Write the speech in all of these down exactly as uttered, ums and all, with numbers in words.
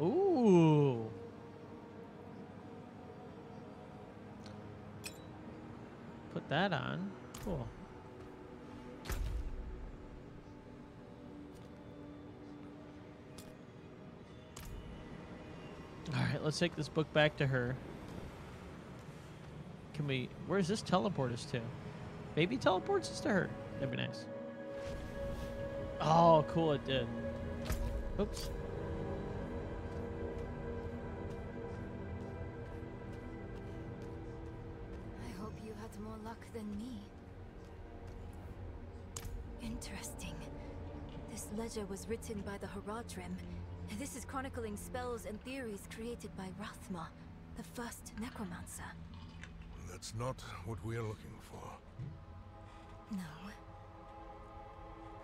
Ooh. Put that on. Cool. Alright, let's take this book back to her. Can we... Where's this teleport us to? Maybe teleports us to her. That'd be nice. Oh, cool, it did. Oops. I hope you had more luck than me. Interesting. This ledger was written by the Haradrim. This is chronicling spells and theories created by Rathma, the first necromancer. That's not what we're looking for. No.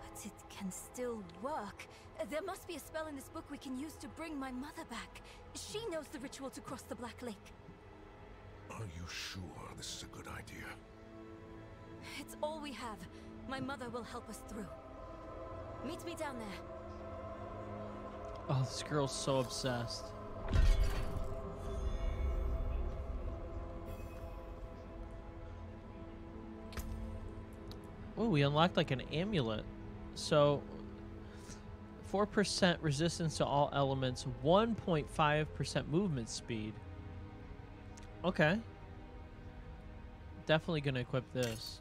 But it can still work. There must be a spell in this book we can use to bring my mother back. She knows the ritual to cross the Black Lake. Are you sure this is a good idea? It's all we have. My mother will help us through. Meet me down there. Oh, this girl's so obsessed. Oh, we unlocked like an amulet. So, four percent resistance to all elements, one point five percent movement speed. Okay. Definitely gonna equip this.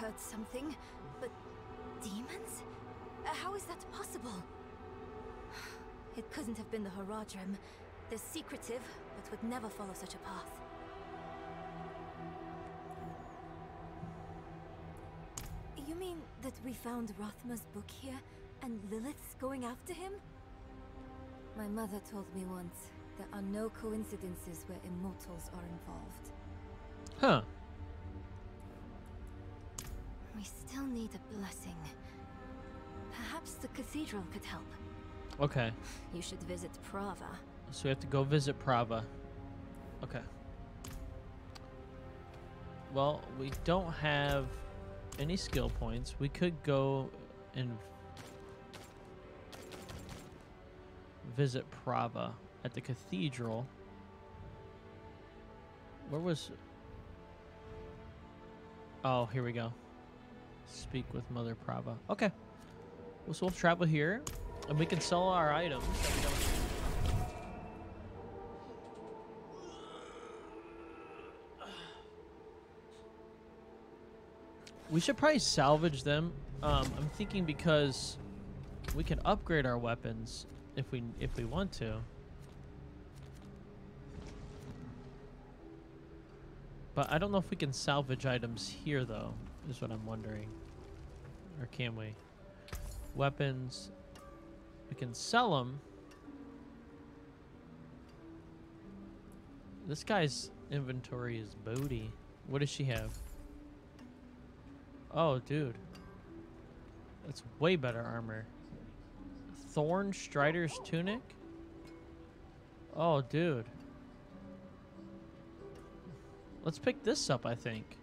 Heard something, but demons? Uh, how is that possible? It couldn't have been the Horadrim. They're secretive, but would never follow such a path. You mean that we found Rathma's book here, and Lilith's going after him? My mother told me once, there are no coincidences where immortals are involved. Huh. We still need a blessing. Perhaps the cathedral could help. Okay. You should visit Prava. So we have to go visit Prava. Okay. Well, we don't have any skill points. We could go and visit Prava at the cathedral. Where was... Oh, here we go. Speak with Mother Prava. Okay. Well, so we'll travel here, and we can sell our items. We should probably salvage them. Um, I'm thinking because we can upgrade our weapons if we if we want to. But I don't know if we can salvage items here, though, is what I'm wondering. Or can we? Weapons. We can sell them. This guy's inventory is booty. What does she have? Oh, dude. That's way better armor. Thorn Strider's Tunic? Oh, dude. Let's pick this up, I think.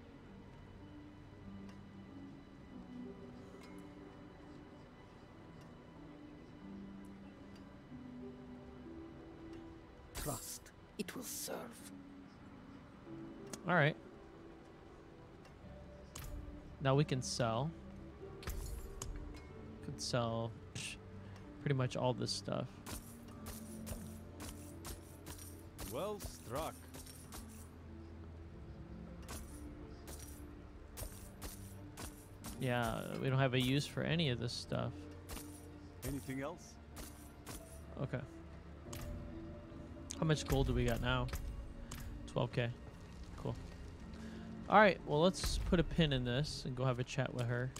Trust. It will serve. All right. Now we can sell. Could sell psh, pretty much all this stuff. Well struck. Yeah, we don't have a use for any of this stuff. Anything else? Okay. How much gold do we got now? twelve K. Cool. Alright, well, let's put a pin in this and go have a chat with her.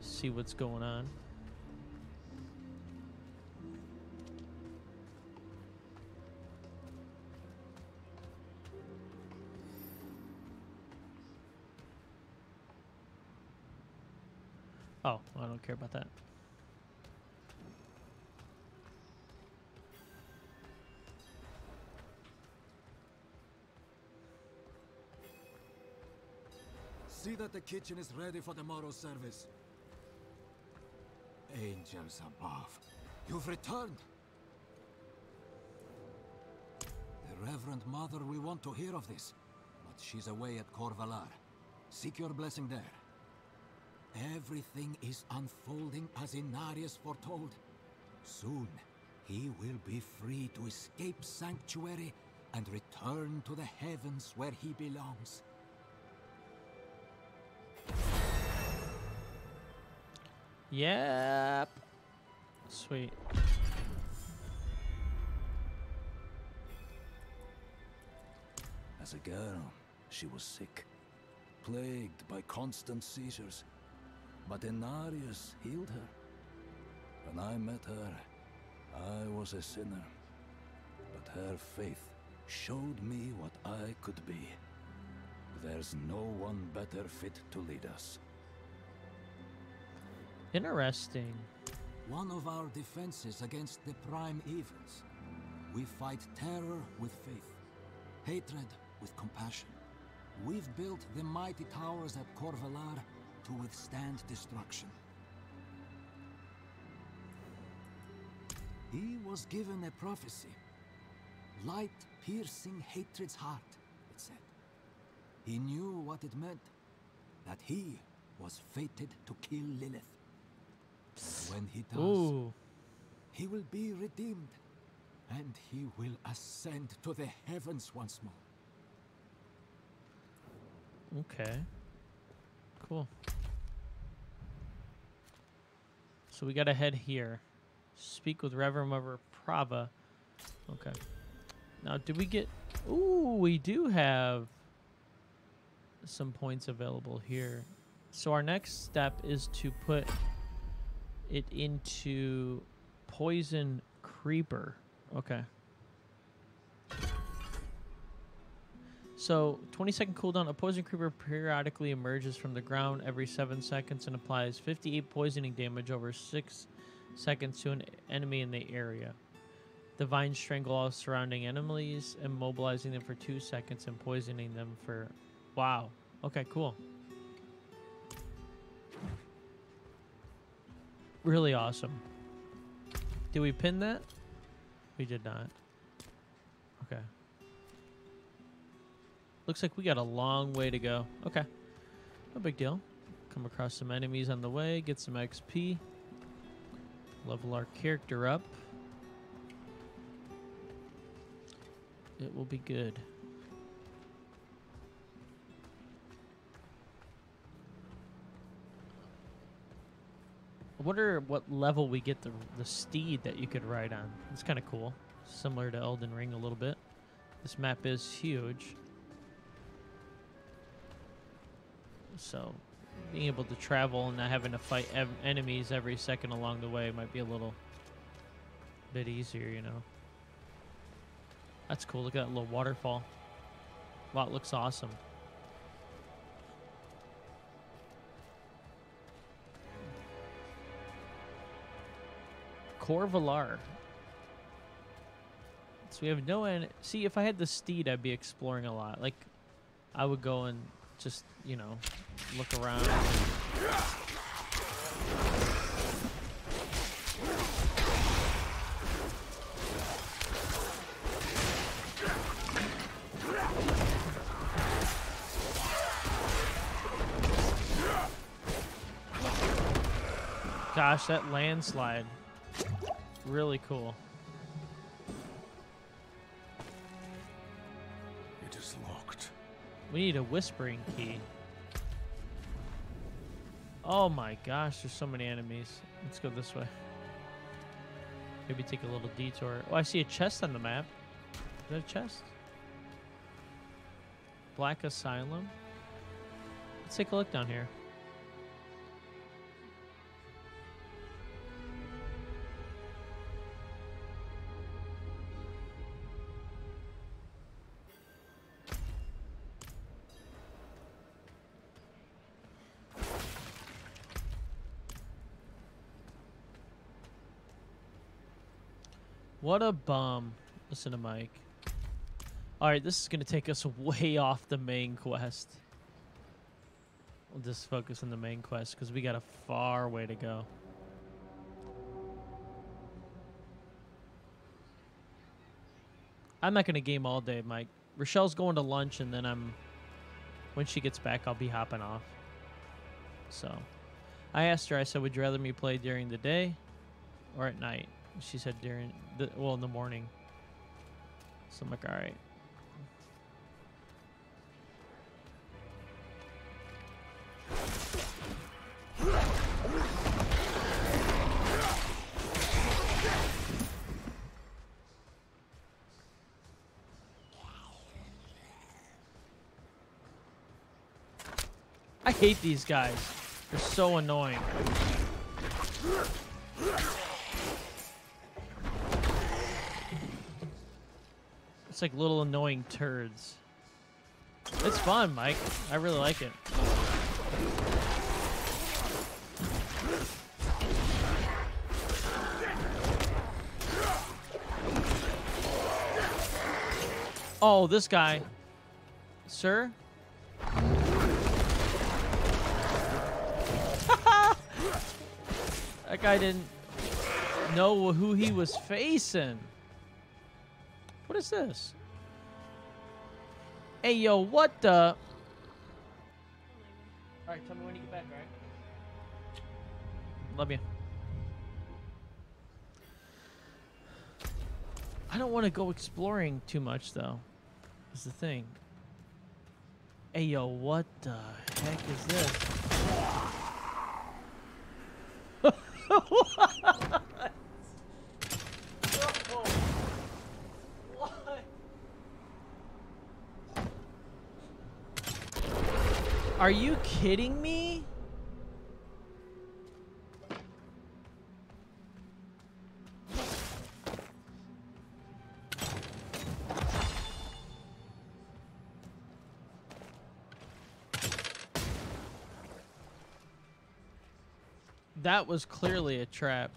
See what's going on. Oh, well, I don't care about that. See that the kitchen is ready for tomorrow's service. Angels above, you've returned! The Reverend Mother will want to hear of this, but she's away at Kor Valar. Seek your blessing there. Everything is unfolding as Inarius foretold. Soon, he will be free to escape Sanctuary and return to the heavens where he belongs. Yep. Sweet. As a girl, she was sick, plagued by constant seizures. But Inarius healed her. When I met her, I was a sinner. But her faith showed me what I could be. There's no one better fit to lead us. Interesting. One of our defenses against the prime evils. We fight terror with faith, hatred with compassion. We've built the mighty towers at Kor Valar to withstand destruction. He was given a prophecy. Light piercing hatred's heart, it said. He knew what it meant. That he was fated to kill Lilith. When he does, ooh, he will be redeemed. And he will ascend to the heavens once more. Okay. Cool. So we gotta head here. Speak with Reverend Mother Prava. Okay. Now, do we get... Ooh, we do have some points available here. So our next step is to put it into Poison Creeper. Okay. So, twenty second cooldown. A Poison Creeper periodically emerges from the ground every seven seconds and applies fifty-eight poisoning damage over six seconds to an enemy in the area. Divine Strangle all surrounding enemies, immobilizing them for two seconds and poisoning them for... Wow. Okay, cool. Really awesome. Did we pin that? We did not. Okay. Looks like we got a long way to go. Okay. No big deal. Come across some enemies on the way. Get some X P. Level our character up. It will be good. I wonder what level we get the, the steed that you could ride on. It's kind of cool. Similar to Elden Ring a little bit. This map is huge. So being able to travel and not having to fight ev enemies every second along the way might be a little bit easier, you know. That's cool. Look at that little waterfall. Wow, it looks awesome. Kor Valar. So we have no end. See, if I had the steed, I'd be exploring a lot. Like, I would go and just, you know, look around. Gosh, that landslide. Really cool. It is locked. We need a whispering key. Oh my gosh, there's so many enemies. Let's go this way. Maybe take a little detour. Oh, I see a chest on the map. Is that a chest? Black Asylum. Let's take a look down here. What a bum. Listen to Mike. Alright, this is going to take us way off the main quest. We'll just focus on the main quest because we got a far way to go. I'm not going to game all day, Mike. Rochelle's going to lunch, and then I'm... when she gets back, I'll be hopping off. So, I asked her, I said, would you rather me play during the day or at night? She said during... the, well, in the morning. So I'm like, all right. I hate these guys. They're so annoying. It's like little annoying turds. It's fun, Mike. I really like it. Oh, this guy. Sir? That guy didn't know who he was facing. What is this? Hey, yo, what the? Alright, tell me when you get back, alright? Love you. I don't want to go exploring too much, though. That's the thing. Hey, yo, what the heck is this? What? Whoa. What? Are you kidding me? That was clearly a trap.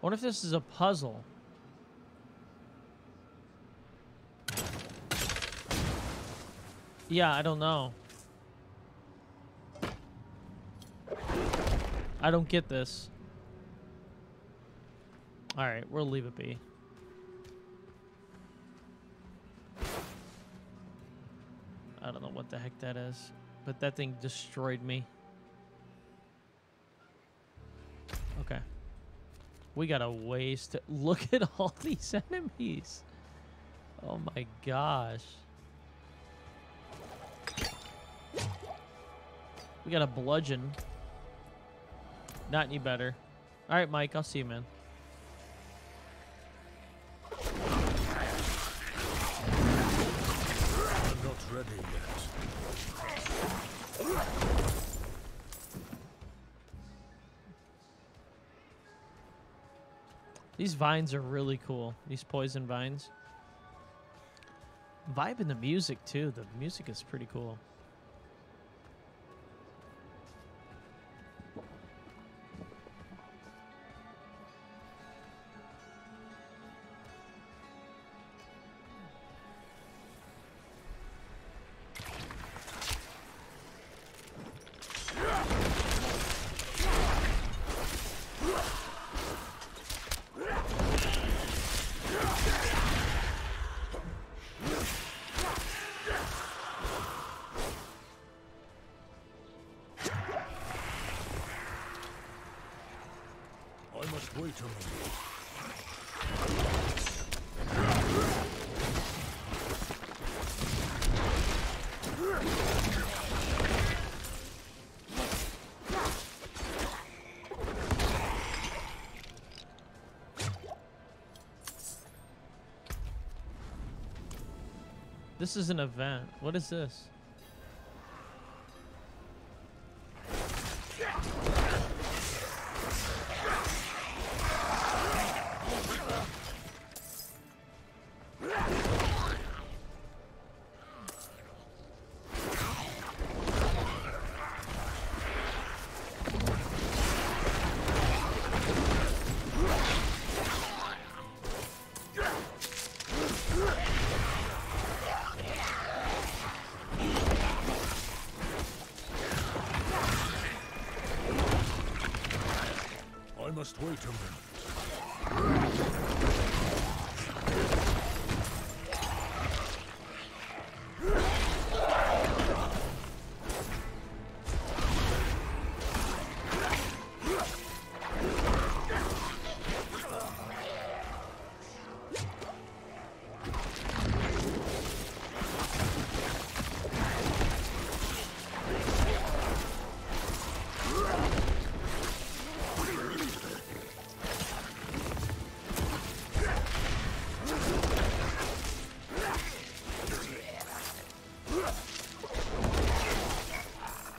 What if this is a puzzle? Yeah, I don't know. I don't get this. All right, we'll leave it be. I don't know what the heck that is, but that thing destroyed me. Okay. We got a ways to look at all these enemies. Oh my gosh. We got a bludgeon. Not any better. All right, Mike, I'll see you, man. I'm not ready yet. These vines are really cool. These poison vines. Vibe in the music, too. The music is pretty cool. This is an event. What is this? must wait a minute.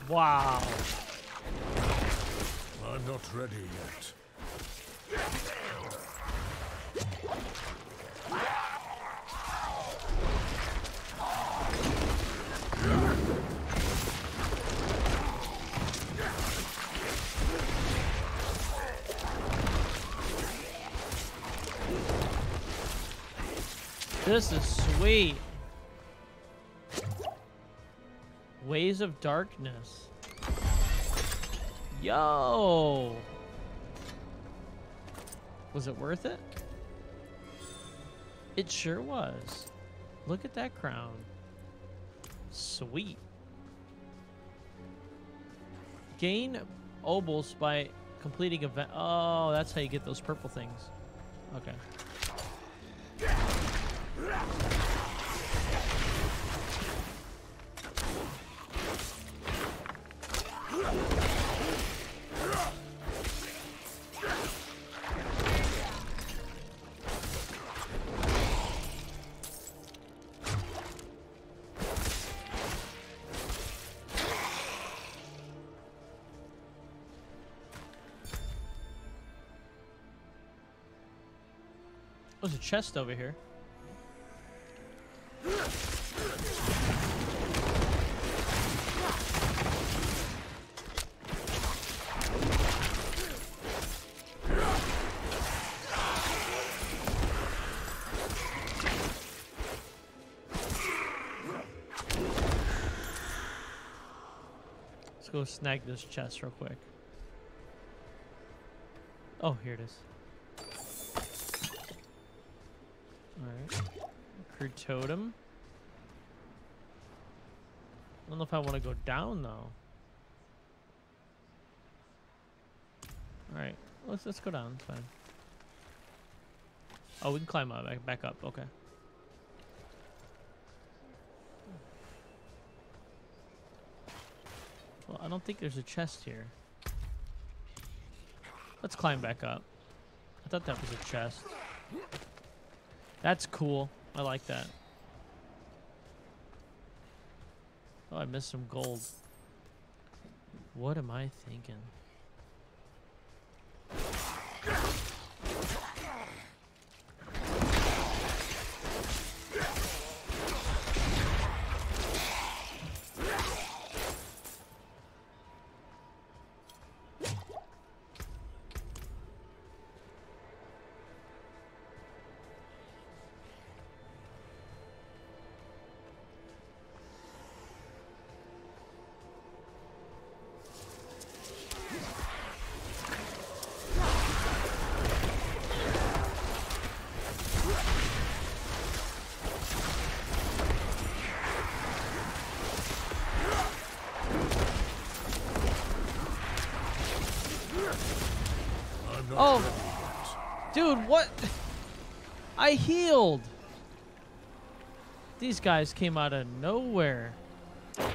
Wow. I'm not ready yet. This is sweet. Ways of Darkness. Yo! Was it worth it? It sure was. Look at that crown. Sweet. Gain obols by completing event. Oh, that's how you get those purple things. Okay. There's a chest over here. Let's go snag this chest real quick. Oh, here it is. Alright. Crew Totem. I don't know if I want to go down though. Alright, let's let's go down, it's fine. Oh, we can climb up back back up, okay. Well, I don't think there's a chest here. Let's climb back up. I thought that was a chest. That's cool. I like that. Oh, I missed some gold. What am I thinking? Oh, dude, what? I healed. These guys came out of nowhere. I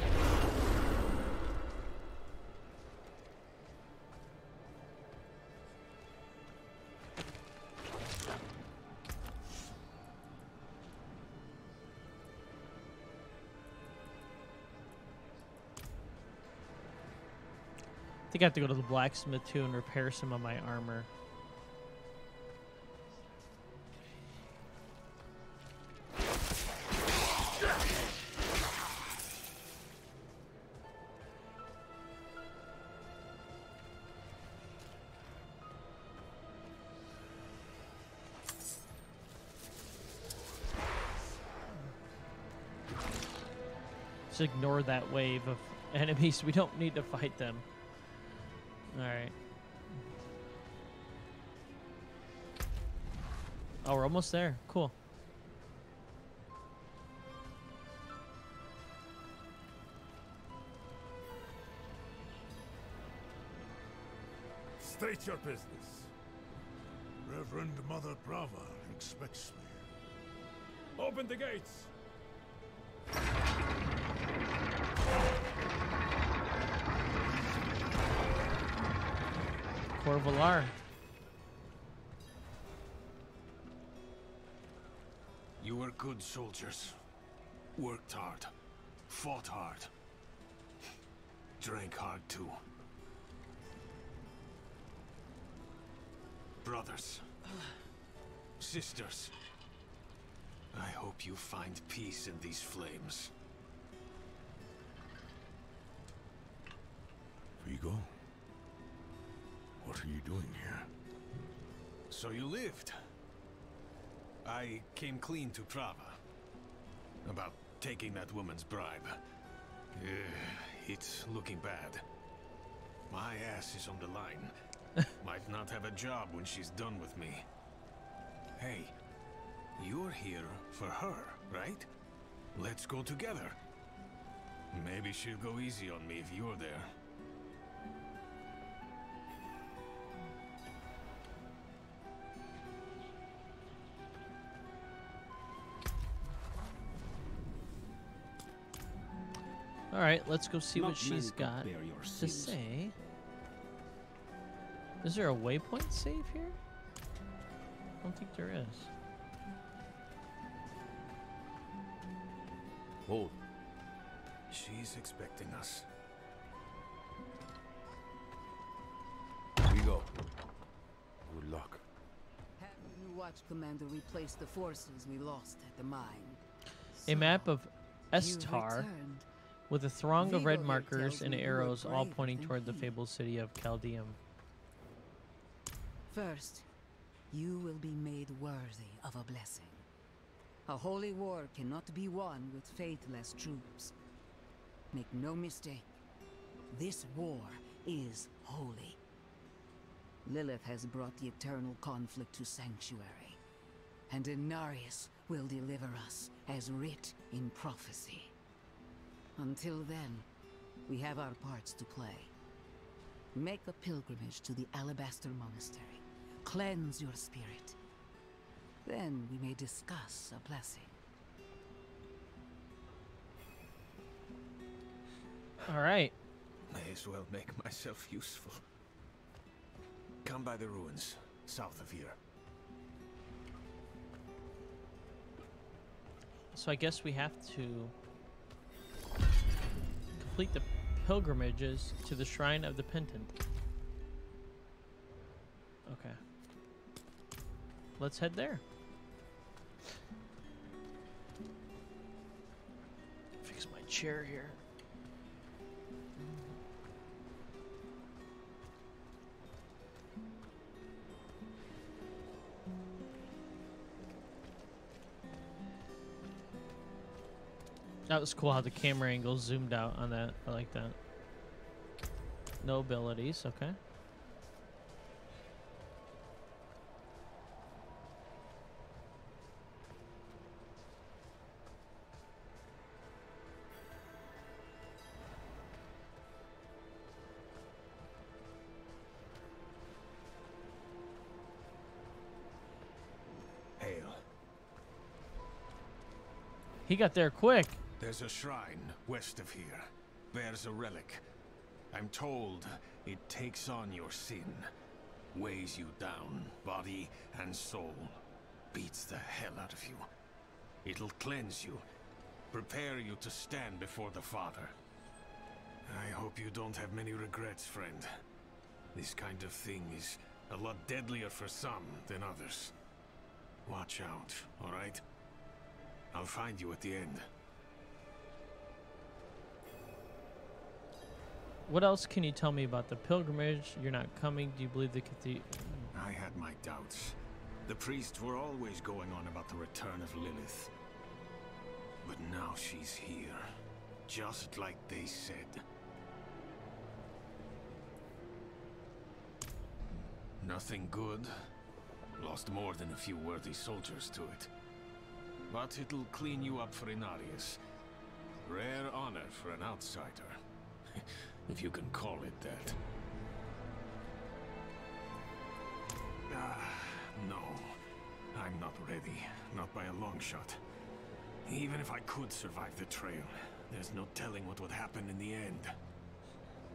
think I have to go to the blacksmith too and repair some of my armor. Just ignore that wave of enemies. We don't need to fight them. All right. Oh, we're almost there. Cool. State your business. Reverend Mother Prava expects me. Open the gates! Kor Valar. You were good soldiers. Worked hard. Fought hard. Drank hard too. Brothers. Sisters. I hope you find peace in these flames. Vigo? What are you doing here? So you lived. I came clean to Prava. About taking that woman's bribe. Uh, it's looking bad. My ass is on the line. Might not have a job when she's done with me. Hey, you're here for her, right? Let's go together. Maybe she'll go easy on me if you're there. Alright, let's go see what she's got to say. Is there a waypoint save here? I don't think there is. Hold. She's expecting us. Here we go. Good luck. Haven't you watched Commander replace the forces we lost at the mine? So a map of Estar with a throng Vigo of red markers and arrows all pointing toward the fabled city of Chaldeum. First, you will be made worthy of a blessing. A holy war cannot be won with faithless troops. Make no mistake, this war is holy. Lilith has brought the eternal conflict to Sanctuary, and Inarius will deliver us as writ in prophecy. Until then, we have our parts to play. Make a pilgrimage to the Alabaster Monastery. Cleanse your spirit. Then we may discuss a blessing. All right. May as well make myself useful. Come by the ruins, south of here. So I guess we have to complete the pilgrimages to the Shrine of the Penitent. Okay. Let's head there. Fix my chair here. That was cool how the camera angle zoomed out on that. I like that. No abilities, okay. Hail. He got there quick. There's a shrine west of here, bears a relic. I'm told it takes on your sin, weighs you down, body and soul, beats the hell out of you. It'll cleanse you, prepare you to stand before the Father. I hope you don't have many regrets, friend. This kind of thing is a lot deadlier for some than others. Watch out, all right? I'll find you at the end. What else can you tell me about the pilgrimage? You're not coming. Do you believe the cathedral? I had my doubts. The priests were always going on about the return of Lilith. But now she's here. Just like they said. Nothing good. Lost more than a few worthy soldiers to it. But it'll clean you up for Inarius. Rare honor for an outsider. If you can call it that. Ah, no. I'm not ready. Not by a long shot. Even if I could survive the trail, there's no telling what would happen in the end.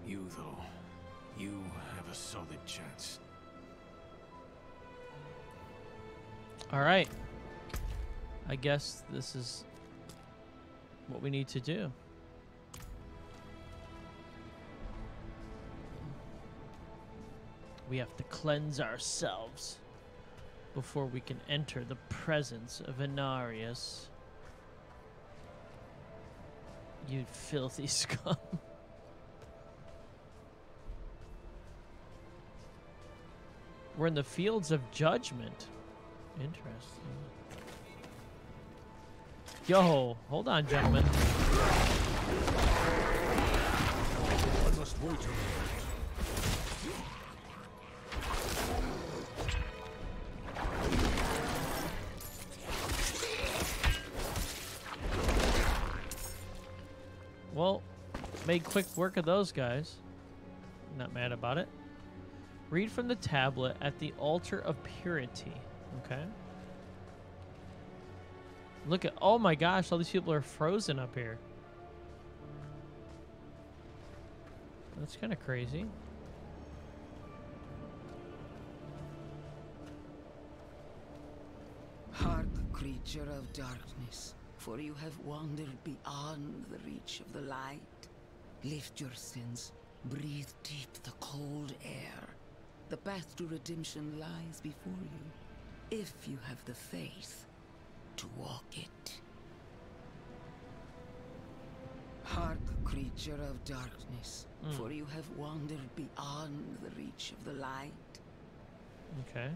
You, though, you have a solid chance. Alright. I guess this is what we need to do. We have to cleanse ourselves before we can enter the presence of Inarius. You filthy scum. We're in the fields of judgment. Interesting. Yo, hold on, gentlemen. I must wait. Well, made quick work of those guys. Not mad about it. Read from the tablet at the altar of purity. Okay. Look at, oh my gosh, all these people are frozen up here. That's kind of crazy. Hark, creature of darkness, for you have wandered beyond the reach of the light. Lift your sins, breathe deep the cold air. The path to redemption lies before you. If you have the faith to walk it. Hark, creature of darkness, mm. for you have wandered beyond the reach of the light. Okay.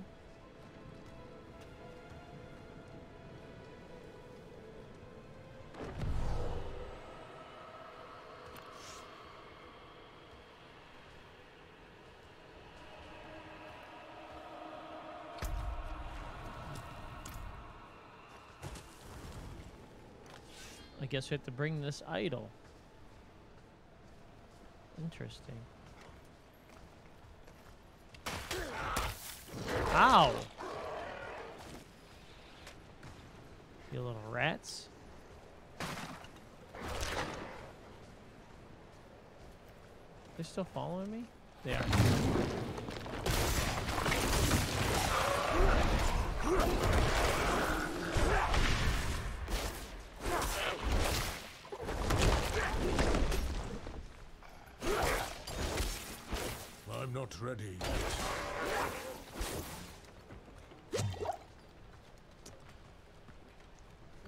Guess we have to bring this idol. Interesting. Ow! You little rats. They're still following me? They are. Not ready.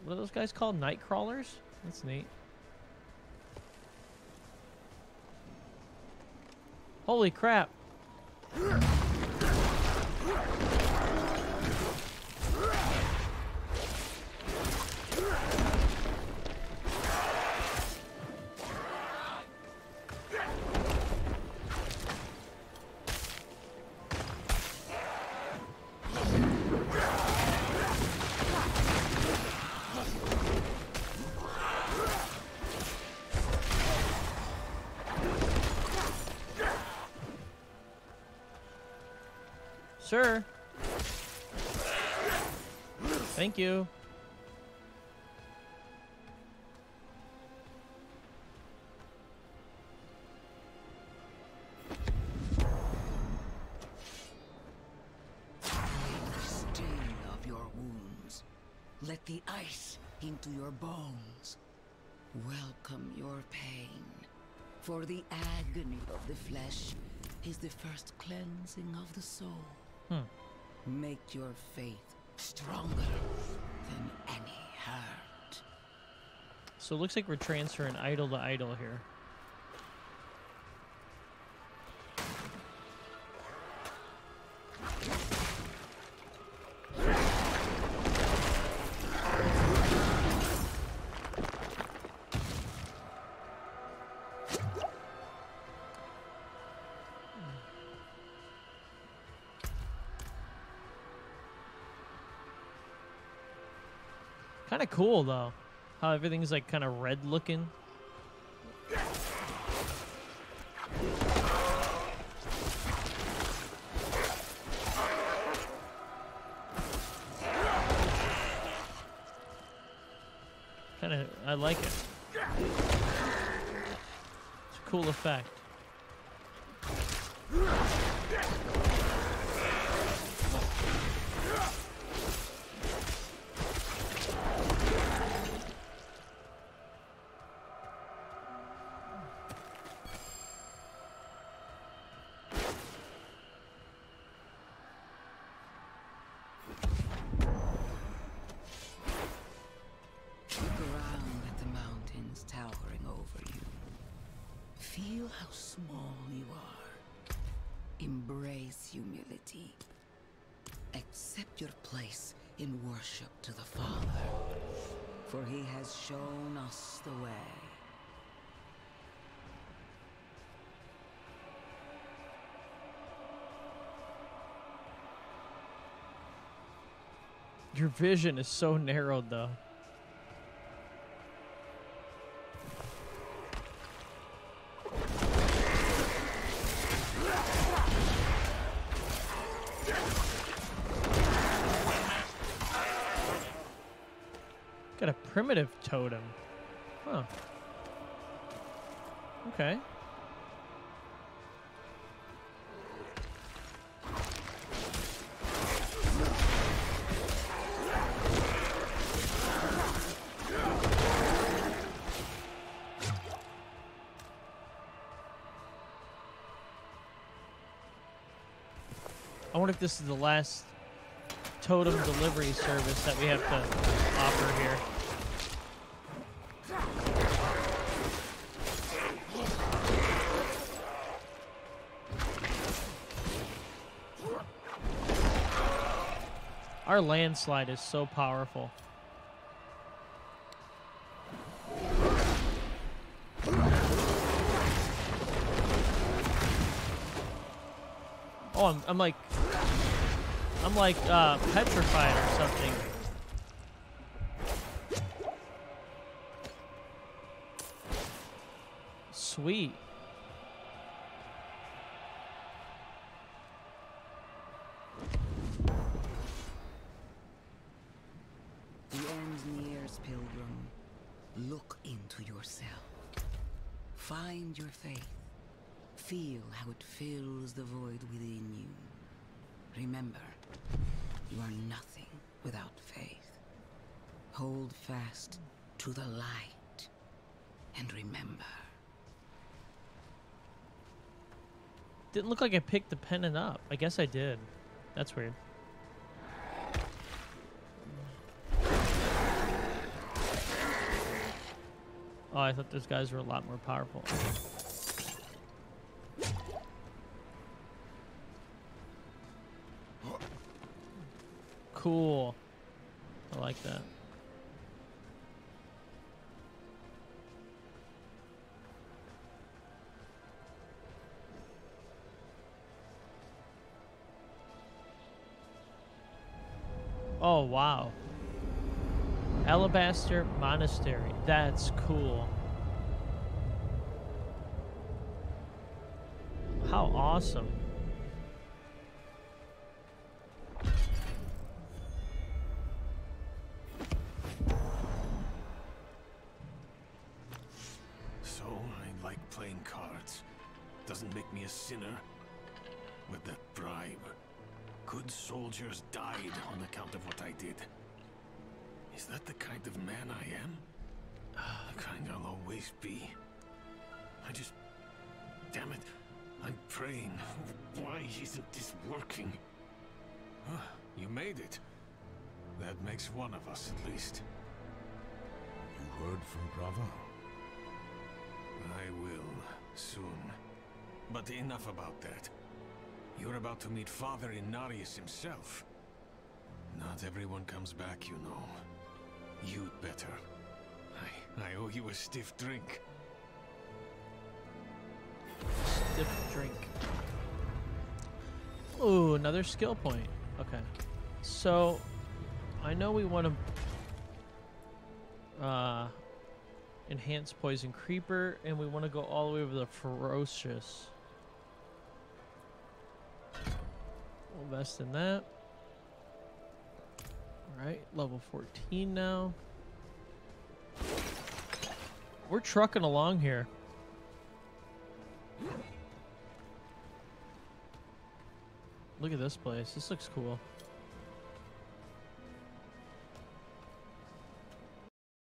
What are those guys called? Night crawlers? That's neat. Holy crap. Sure. Thank you. Take the sting of your wounds. Let the ice into your bones. Welcome your pain. For the agony of the flesh is the first cleansing of the soul. Hmm. Make your faith stronger than any hurt. So it looks like we're transferring idol to idol here. Kind of cool, though, how everything's like kind of red looking. Kind of, I like it. It's a cool effect. To the Father, for he has shown us the way. Your vision is so narrowed, though. Got a primitive totem. Huh. Okay. I wonder if this is the last totem delivery service that we have to offer here. Our landslide is so powerful. Oh, I'm, I'm like, I'm like uh, petrified or something. Sweet. Feel how it fills the void within you. Remember, you are nothing without faith. Hold fast to the light, and remember. Didn't look like I picked the pendant up. I guess I did. That's weird. Oh, I thought those guys were a lot more powerful. Cool. I like that. Oh, wow. Alabaster Monastery. That's cool. How awesome. So I like playing cards. Doesn't make me a sinner. With that bribe, good soldiers died on account of what I did. Is that the kind of man I am? The kind I'll always be. I just... Damn it. I'm praying. Why isn't this working? Huh, you made it. That makes one of us at least. You heard from Prava? I will. Soon. But enough about that. You're about to meet Father Inarius himself. Not everyone comes back, you know. You'd better. I, I owe you a stiff drink. Stiff drink. Ooh, another skill point. Okay. So, I know we want to... uh, Enhanced Poison Creeper, and we want to go all the way over the Ferocious. We'll invest in that. Alright, level fourteen now. We're trucking along here. Look at this place. This looks cool.